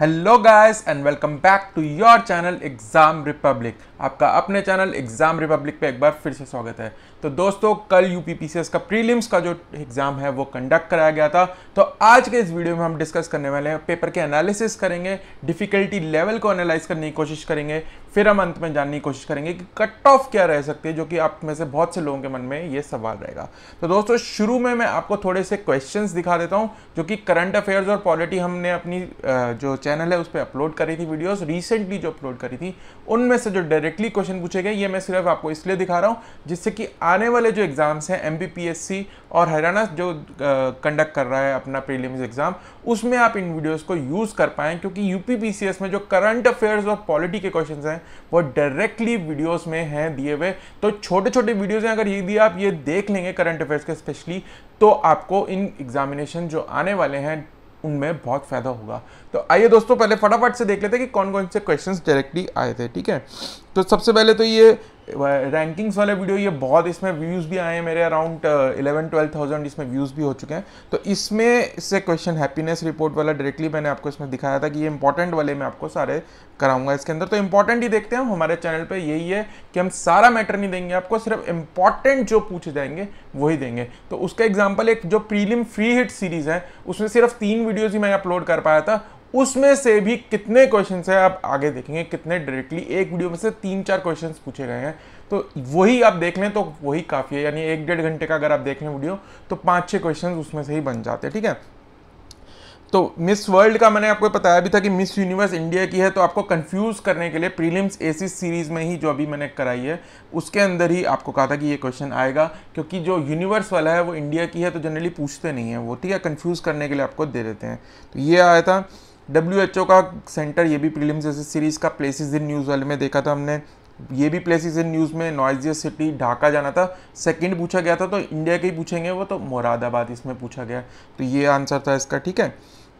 Hello guys and welcome back to your channel exam republic. आपका अपने channel exam Republic पे एक बार फिर से स्वागत है। तो दोस्तों, कल यूपीपीसीएस का प्रीलिम्स का जो एग्ज़ाम है वो कंडक्ट कराया गया था। तो आज के इस वीडियो में हम डिस्कस करने वाले हैं, पेपर के एनालिसिस करेंगे, डिफ़िकल्टी लेवल को एनालाइज करने की कोशिश करेंगे, फिर हम अंत में जानने की कोशिश करेंगे कि कट ऑफ क्या रह सकती है, जो कि आप में से बहुत से लोगों के मन में ये सवाल रहेगा। तो दोस्तों, शुरू में मैं आपको थोड़े से क्वेश्चंस दिखा देता हूँ जो कि करंट अफेयर्स और पॉलिटी हमने अपनी जो चैनल है उस पर अपलोड करी थी, वीडियोस रिसेंटली जो अपलोड करी थी, उनमें से जो डायरेक्टली क्वेश्चन पूछे गए ये मैं सिर्फ आपको इसलिए दिखा रहा हूँ जिससे कि आने वाले जो एग्ज़ाम्स हैं एमपीपीएससी और हरियाणा जो कंडक्ट कर रहा है अपना प्रीलिम्स एग्ज़ाम, उसमें आप इन वीडियोज़ को यूज़ कर पाएँ, क्योंकि यूपीपीसीएस में जो करंट अफेयर्स और पॉलिटी के क्वेश्चन हैं वो डायरेक्टली वीडियोस में हैं दिए हुए। तो छोटे छोटे वीडियोस हैं, अगर यदि आप ये देख लेंगे करंट अफेयर्स के स्पेशली, तो आपको इन एग्जामिनेशन जो आने वाले हैं उनमें बहुत फायदा होगा। तो आइए दोस्तों, पहले फटाफट से देख लेते हैं कि कौन कौन से क्वेश्चंस डायरेक्टली आए थे। ठीक है, तो सबसे पहले तो ये रैंकिंग्स वाले वीडियो, ये बहुत इसमें व्यूज़ भी आए हैं मेरे, अराउंड 11-12,000 इसमें व्यूज़ भी हो चुके हैं। तो इसमें से क्वेश्चन हैप्पीनेस रिपोर्ट वाला डायरेक्टली मैंने आपको इसमें दिखाया था कि ये इंपॉर्टेंट वाले मैं आपको सारे कराऊंगा इसके अंदर। तो इंपॉर्टेंट ही देखते हैं हम, हमारे चैनल पे यही है कि हम सारा मैटर नहीं देंगे आपको, सिर्फ इंपॉर्टेंट जो पूछे जाएंगे वही देंगे। तो उसका एग्जाम्पल एक जो प्रीलिम फ्री हिट सीरीज़ है उसमें सिर्फ 3 वीडियोज़ ही मैंने अपलोड कर पाया था, उसमें से भी कितने क्वेश्चंस हैं आप आगे देखेंगे, कितने डायरेक्टली एक वीडियो में से 3-4 क्वेश्चंस पूछे गए हैं। तो वही आप देख लें तो वही काफ़ी है, यानी 1-1.5 घंटे का अगर आप देख लें वीडियो तो 5-6 क्वेश्चंस उसमें से ही बन जाते हैं। ठीक है, तो मिस वर्ल्ड का मैंने आपको बताया भी था कि मिस यूनिवर्स इंडिया की है, तो आपको कंफ्यूज करने के लिए प्रीलिम्स एसीज सीरीज़ में ही जो अभी मैंने कराई है उसके अंदर ही आपको कहा था कि ये क्वेश्चन आएगा, क्योंकि जो यूनिवर्स वाला है वो इंडिया की है तो जनरली पूछते नहीं है वो। ठीक है, कन्फ्यूज़ करने के लिए आपको दे देते हैं। तो ये आया था WHO का सेंटर, ये भी प्रीलिम्स एसेस सीरीज़ का प्लेसेस इन न्यूज़ वाले में देखा था हमने, ये भी प्लेसेस इन न्यूज़ में नॉइजियस सिटी ढाका जाना था, सेकंड पूछा गया था तो इंडिया के ही पूछेंगे वो, तो मुरादाबाद इसमें पूछा गया, तो ये आंसर था इसका। ठीक है,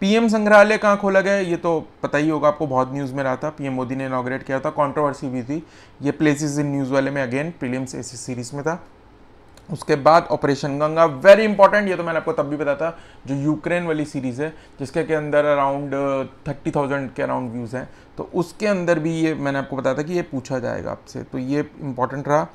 पीएम संग्रहालय कहाँ खोला गया, ये तो पता ही होगा आपको, बहुत न्यूज़ में रहा था, पीएम मोदी ने इनॉग्रेट किया था, कॉन्ट्रोवर्सी भी थी, ये प्लेसेस इन न्यूज़ वाले में अगेन प्रीलिम्स एसेस सीरीज़ में था। उसके बाद ऑपरेशन गंगा, वेरी इंपॉर्टेंट, ये तो मैंने आपको तब भी बताया था, जो यूक्रेन वाली सीरीज़ है जिसके के अंदर अराउंड 30,000 के अराउंड व्यूज़ हैं, तो उसके अंदर भी ये मैंने आपको बताया था कि ये पूछा जाएगा आपसे, तो ये इंपॉर्टेंट रहा।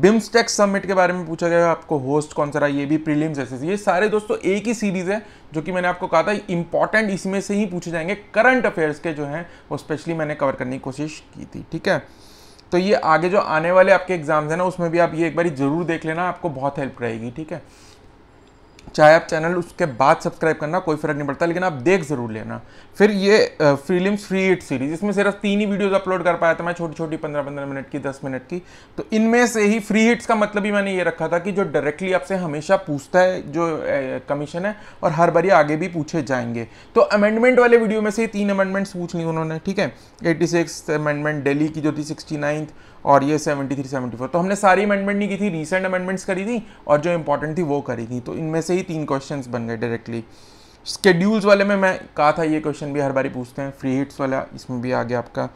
बिम्स्टेक समिट के बारे में पूछा गया आपको, होस्ट कौन सा रहा, ये भी प्रीलिम्स एसेस। ये सारे दोस्तों एक ही सीरीज़ है जो कि मैंने आपको कहा था इंपॉर्टेंट, इसमें से ही पूछे जाएंगे, करंट अफेयर्स के जो हैं वो स्पेशली मैंने कवर करने की कोशिश की थी। ठीक है, तो ये आगे जो आने वाले आपके एग्जाम्स हैं ना उसमें भी आप ये एक बार ज़रूर देख लेना, आपको बहुत हेल्प रहेगी। ठीक है, चाहे आप चैनल उसके बाद सब्सक्राइब करना, कोई फ़र्क नहीं पड़ता, लेकिन आप देख ज़रूर लेना। फिर ये प्रीलिम्स फ्री हिट सीरीज़, इसमें सिर्फ 3 ही वीडियोस अपलोड कर पाया था मैं, छोटी छोटी 15-15 मिनट की, 10 मिनट की, तो इनमें से ही फ्री हिट्स का मतलब ही मैंने ये रखा था कि जो डायरेक्टली आपसे हमेशा पूछता है जो कमीशन है और हर बारी आगे भी पूछे जाएंगे। तो अमेंडमेंट वाले वीडियो में से 3 अमेंडमेंट्स पूछ ली उन्होंने। ठीक है, 86 अमेंडमेंट दिल्ली की जो थी, 69th और ये 73-74, तो हमने सारी अमेंडमेंट नहीं की थी, रीसेंट अमेंडमेंट्स करी थी और जो इंपॉर्टेंट थी वो करी थी, तो इनमें से ही 3 क्वेश्चंस बन गए डायरेक्टली। स्केड्यूल्स वाले में मैं कहा था ये क्वेश्चन भी हर बारी पूछते हैं, फ्री हिट्स वाला इसमें भी आ गया आपका।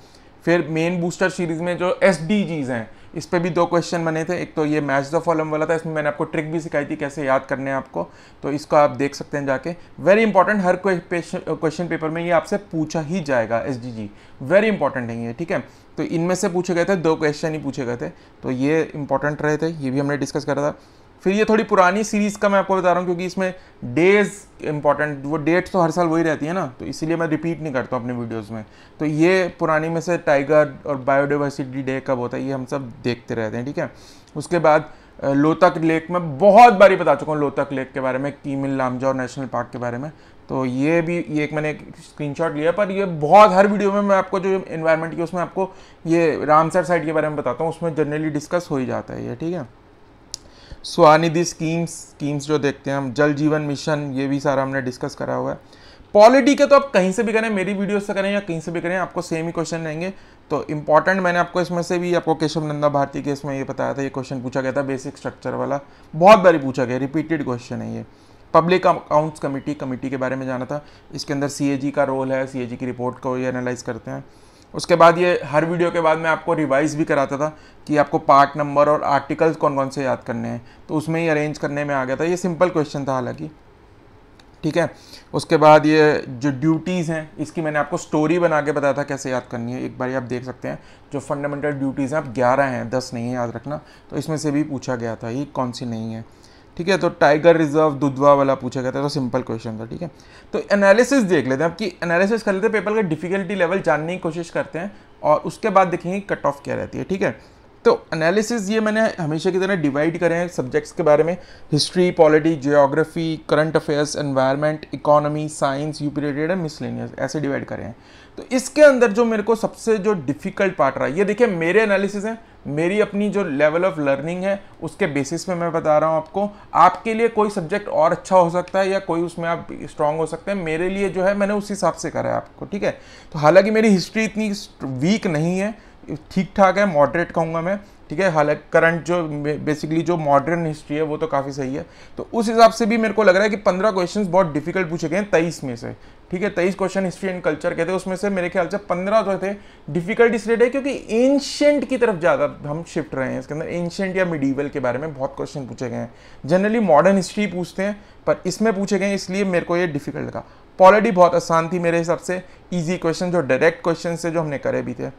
फिर मेन बूस्टर सीरीज़ में जो SDGs हैं इस पर भी 2 क्वेश्चन बने थे, एक तो ये मैच द फॉलोइंग वाला था, इसमें मैंने आपको ट्रिक भी सिखाई थी कैसे याद करने हैं आपको, तो इसको आप देख सकते हैं जाके, वेरी इंपॉर्टेंट, हर क्वेश्चन पेपर में ये आपसे पूछा ही जाएगा, SDG वेरी इंपॉर्टेंट है ये। ठीक है, तो इनमें से पूछे गए थे, 2 क्वेश्चन ही पूछे गए थे, तो ये इंपॉर्टेंट रहे थे, ये भी हमने डिस्कस करा था। फिर ये थोड़ी पुरानी सीरीज़ का मैं आपको बता रहा हूँ क्योंकि इसमें डेज इंपॉर्टेंट, वो डेट्स तो हर साल वही रहती है ना, तो इसीलिए मैं रिपीट नहीं करता हूँ अपने वीडियोस में, तो ये पुरानी में से टाइगर और बायोडाइवर्सिटी डे कब होता है ये हम सब देखते रहते हैं। ठीक है, उसके बाद लोहतक लेक, में बहुत बारी बता चुका हूँ लोहतक लेक के बारे में, कीमिल लामजाओ नेशनल पार्क के बारे में, तो ये भी ये एक मैंने स्क्रीनशॉट लिया, पर ये बहुत हर वीडियो में मैं आपको जो एनवायरमेंट की उसमें आपको ये रामसर साइट के बारे में बताता हूँ, उसमें जनरली डिस्कस हो ही जाता है ये। ठीक है, स्वानिधि स्कीम्स जो देखते हैं हम, जल जीवन मिशन, ये भी सारा हमने डिस्कस करा हुआ है। पॉलिटी के तो आप कहीं से भी करें, मेरी वीडियो से करें या कहीं से भी करें, आपको सेम ही क्वेश्चन रहेंगे, तो इंपॉर्टेंट मैंने आपको इसमें से भी आपको केशव नंदा भारती के इसमें ये बताया था, ये क्वेश्चन पूछा गया था, बेसिक स्ट्रक्चर वाला, बहुत बारी पूछा गया, रिपीटेड क्वेश्चन है ये। पब्लिक अकाउंट्स कमेटी के बारे में जाना था, इसके अंदर CAG का रोल है, CAG की रिपोर्ट को ये एनालाइज करते हैं। उसके बाद ये हर वीडियो के बाद मैं आपको रिवाइज़ भी कराता था कि आपको पार्ट नंबर और आर्टिकल्स कौन कौन से याद करने हैं, तो उसमें ही अरेंज करने में आ गया था, ये सिंपल क्वेश्चन था हालांकि। ठीक है। उसके बाद ये जो ड्यूटीज़ हैं इसकी मैंने आपको स्टोरी बना के बताया था कैसे याद करनी है, एक बार आप देख सकते हैं। जो फंडामेंटल ड्यूटीज़ हैं आप 11 हैं, 10 नहीं है याद रखना, तो इसमें से भी पूछा गया था ये कौन सी नहीं है, ठीक है। तो टाइगर रिजर्व दुधवा वाला पूछा गया था, तो सिंपल क्वेश्चन था, ठीक है। तो एनालिसिस देख लेते हैं, आपकी एनालिसिस कर लेते हैं, पेपर का डिफिकल्टी लेवल जानने की कोशिश करते हैं और उसके बाद देखेंगे कट ऑफ क्या रहती है, ठीक है। तो एनालिसिस ये मैंने हमेशा की तरह डिवाइड करें हैं सब्जेक्ट्स के बारे में, history, polity, geography, current affairs, environment, economy, science, UP related है, मिसलेनियस, ऐसे डिवाइड करें हैं। तो इसके अंदर जो मेरे को सबसे जो डिफिकल्ट पार्ट रहा है, ये देखिए मेरे एनालिसिस हैं, मेरी अपनी जो लेवल ऑफ लर्निंग है उसके बेसिस पे मैं बता रहा हूँ आपको। आपके लिए कोई सब्जेक्ट और अच्छा हो सकता है या कोई उसमें आप स्ट्रांग हो सकते हैं, मेरे लिए जो है मैंने उस हिसाब से करा है आपको, ठीक है। तो हालांकि मेरी हिस्ट्री इतनी वीक नहीं है, ठीक ठाक है, मॉडरेट कहूँगा मैं, ठीक है। हालांकि करंट जो बेसिकली जो मॉडर्न हिस्ट्री है वो तो काफ़ी सही है, तो उस हिसाब से भी मेरे को लग रहा है कि 15 क्वेश्चंस बहुत डिफिकल्ट पूछे गए हैं 23 में से, ठीक है। 23 क्वेश्चन हिस्ट्री एंड कल्चर के थे, उसमें से मेरे ख्याल से 15 तो थे डिफिकल्ट इसलिए थे क्योंकि एंशिएंट की तरफ ज़्यादा हम शिफ्ट रहे हैं। इसके अंदर एंशिएंट या मिडीवल के बारे में बहुत क्वेश्चन पूछे गए हैं, जनरली मॉडर्न हिस्ट्री पूछते हैं पर इसमें पूछे गए, इसलिए मेरे को ये डिफिकल्ट लगा। पॉलिटी बहुत आसान थी मेरे हिसाब से, ईजी क्वेश्चन जो डायरेक्ट क्वेश्चन से जो हमने करे भी थे,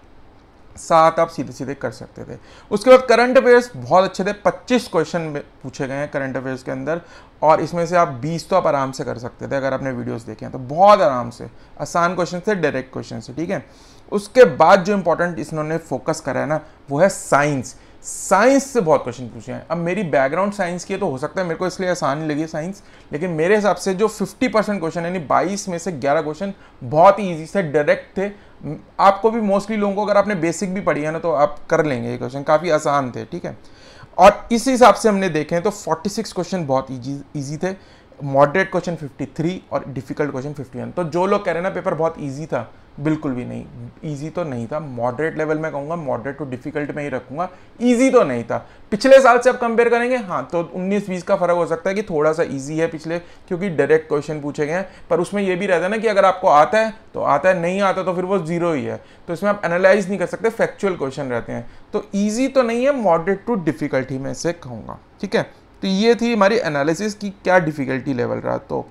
7 आप सीधे सीधे कर सकते थे। उसके बाद करंट अफेयर्स बहुत अच्छे थे, 25 क्वेश्चन पूछे गए हैं करंट अफेयर्स के अंदर और इसमें से आप 20 तो आप आराम से कर सकते थे अगर आपने वीडियोस देखे हैं, तो बहुत आराम से आसान क्वेश्चन थे, डायरेक्ट क्वेश्चन थे, ठीक है। उसके बाद जो इंपॉर्टेंट इन्होंने फोकस करा है ना वो है साइंस। साइंस से बहुत क्वेश्चन पूछे हैं। अब मेरी बैकग्राउंड साइंस की है तो हो सकता है मेरे को इसलिए आसान नहीं लगी साइंस, लेकिन मेरे हिसाब से जो 50% क्वेश्चन यानी 22 में से 11 क्वेश्चन बहुत ही ईजी से डायरेक्ट थे। आपको भी मोस्टली लोगों को अगर आपने बेसिक भी पढ़ी है ना तो आप कर लेंगे, ये क्वेश्चन काफ़ी आसान थे, ठीक है। और इस हिसाब से हमने देखें तो 46 क्वेश्चन बहुत ईजी थे, मॉडरेट क्वेश्चन 53 और डिफिकल्ट क्वेश्चन 51। तो जो लोग कह रहे हैं ना पेपर बहुत ईजी था, बिल्कुल भी नहीं, ईजी तो नहीं था, मॉडरेट लेवल में कहूँगा, मॉडरेट टू डिफिकल्ट में ही रखूँगा, ईजी तो नहीं था। पिछले साल से आप कंपेयर करेंगे हाँ तो 19-20 का फर्क हो सकता है कि थोड़ा सा ईजी है पिछले, क्योंकि डायरेक्ट क्वेश्चन पूछे गए हैं, पर उसमें यह भी रहता है ना कि अगर आपको आता है तो आता है, नहीं आता तो फिर वो जीरो ही है, तो इसमें आप एनालाइज नहीं कर सकते, फैक्चुअल क्वेश्चन रहते हैं, तो ईजी तो नहीं है, मॉडरेट टू डिफिकल्ट ही मैं इसे कहूँगा, ठीक है। तो ये थी हमारी एनालिसिस की क्या डिफिकल्टी लेवल रहा। तो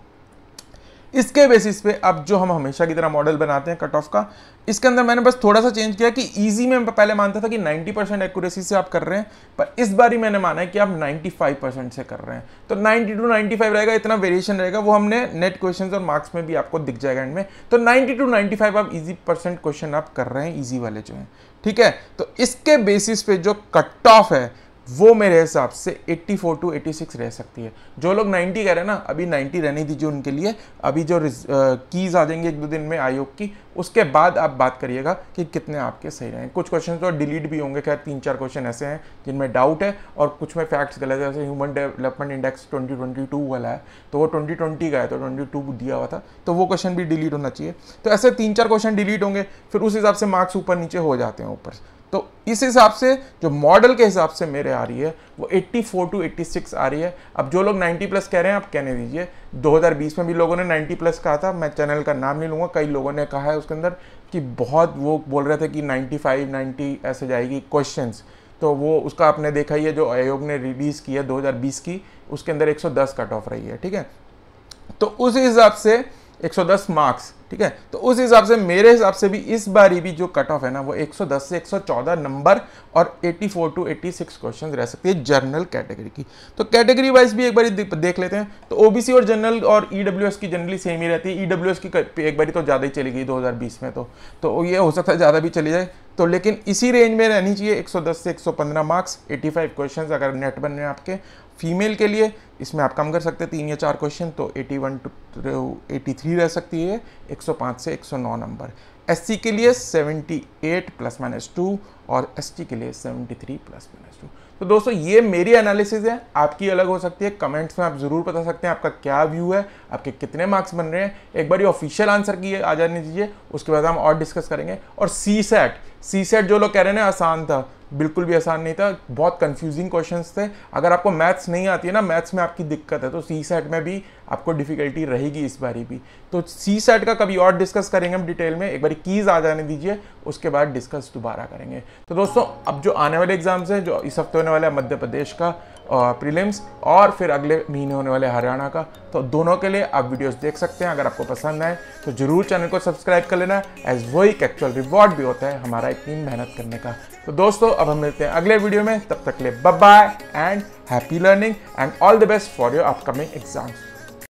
इसके बेसिस पे अब जो हम हमेशा की तरह मॉडल बनाते हैं कट ऑफ का, इसके अंदर मैंने बस थोड़ा सा चेंज किया कि इजी में पहले मानता था कि 90% एक्यूरेसी से आप कर रहे हैं, पर इस बार ही मैंने माना है कि आप 95% से कर रहे हैं, तो 90 to 95 रहेगा, इतना वेरिएशन रहेगा, वो हमने नेट क्वेश्चंस और मार्क्स में भी आपको दिख जाएगा एंड में। तो 90 to 95 आप ईजी परसेंट क्वेश्चन आप कर रहे हैं, ईजी वाले जो हैं, ठीक है। तो इसके बेसिस पे जो कट ऑफ है वो मेरे हिसाब से 84 टू 86 रह सकती है। जो लोग 90 कह रहे हैं ना, अभी 90 रहने दीजिए उनके लिए, अभी जो कीज़ आ जाएंगे 1-2 दिन में आयोग की, उसके बाद आप बात करिएगा कि कितने आपके सही रहे। कुछ क्वेश्चन तो डिलीट भी होंगे, खैर 3-4 क्वेश्चन ऐसे हैं जिनमें डाउट है और कुछ में फैक्ट्स गलत है, जैसे ह्यूमन डेवलपमेंट इंडेक्स 2022 वाला है तो वो 2020 का है, तो 22 दिया हुआ था, तो वो क्वेश्चन भी डिलीट होना चाहिए। तो ऐसे 3-4 क्वेश्चन डिलीट होंगे, फिर उस हिसाब से मार्क्स ऊपर नीचे हो जाते हैं ऊपर। तो इस हिसाब से जो मॉडल के हिसाब से मेरे आ रही है वो 84 टू 86 आ रही है। अब जो लोग 90 प्लस कह रहे हैं आप कहने दीजिए, 2020 में भी लोगों ने 90 प्लस कहा था, मैं चैनल का नाम नहीं लूँगा, कई लोगों ने कहा है उसके अंदर कि बहुत वो बोल रहे थे कि 95 90 ऐसे जाएगी क्वेश्चंस, तो वो उसका आपने देखा ही है जो आयोग ने रिलीज़ की है 2020 की, उसके अंदर 110 कट ऑफ रही है, ठीक है। तो उस हिसाब से 110 मार्क्स, ठीक है। तो उस हिसाब से मेरे हिसाब से भी इस बारी भी जो कट ऑफ है ना वो 110 से 114 नंबर और 84 टू 86 क्वेश्चन रह सकती है जनरल कैटेगरी की। तो कैटेगरी वाइज भी एक बार देख लेते हैं। तो ओबीसी और जनरल और ईडब्ल्यूएस की जनरली सेम ही रहती है, ईडब्ल्यूएस की एक बारी तो ज़्यादा ही चली गई 2020 में, तो ये हो सकता है ज़्यादा भी चली जाए, तो लेकिन इसी रेंज में रहनी चाहिए, 110 से 115 मार्क्स, 85 क्वेश्चन अगर नेट बन रहे हैं आपके। फीमेल के लिए इसमें आप कम कर सकते हैं 3 या 4 क्वेश्चन, तो 81 टू 83 रह सकती है, 105 से 109 नंबर। एससी के लिए 78 ±2 और एसटी के लिए 73 ±2। तो दोस्तों ये मेरी एनालिसिस है, आपकी अलग हो सकती है, कमेंट्स में आप ज़रूर बता सकते हैं आपका क्या व्यू है, आपके कितने मार्क्स बन रहे हैं। एक बार ये ऑफिशियल आंसर की आ जाने दीजिए, उसके बाद हम और डिस्कस करेंगे। और सी सेट जो लोग कह रहे हैं ना आसान था, बिल्कुल भी आसान नहीं था, बहुत कंफ्यूजिंग क्वेश्चंस थे। अगर आपको मैथ्स नहीं आती है ना, मैथ्स में आपकी दिक्कत है, तो सी सेट में भी आपको डिफिकल्टी रहेगी इस बारी भी। तो सी सेट का कभी और डिस्कस करेंगे हम डिटेल में, एक बार कीज़ आ जाने दीजिए, उसके बाद डिस्कस दोबारा करेंगे। तो दोस्तों अब जो आने वाले एग्जाम्स हैं, जो इस हफ्ते होने वाला है मध्य प्रदेश का, और प्रीलिम्स और फिर अगले महीने होने वाले हरियाणा का, तो दोनों के लिए आप वीडियोस देख सकते हैं। अगर आपको पसंद आए तो ज़रूर चैनल को सब्सक्राइब कर लेना, एज वो एक एक्चुअल रिवॉर्ड भी होता है हमारा इतनी मेहनत करने का। तो दोस्तों अब हम मिलते हैं अगले वीडियो में, तब तक के लिए bye bye and happy learning and all the best for your upcoming exams.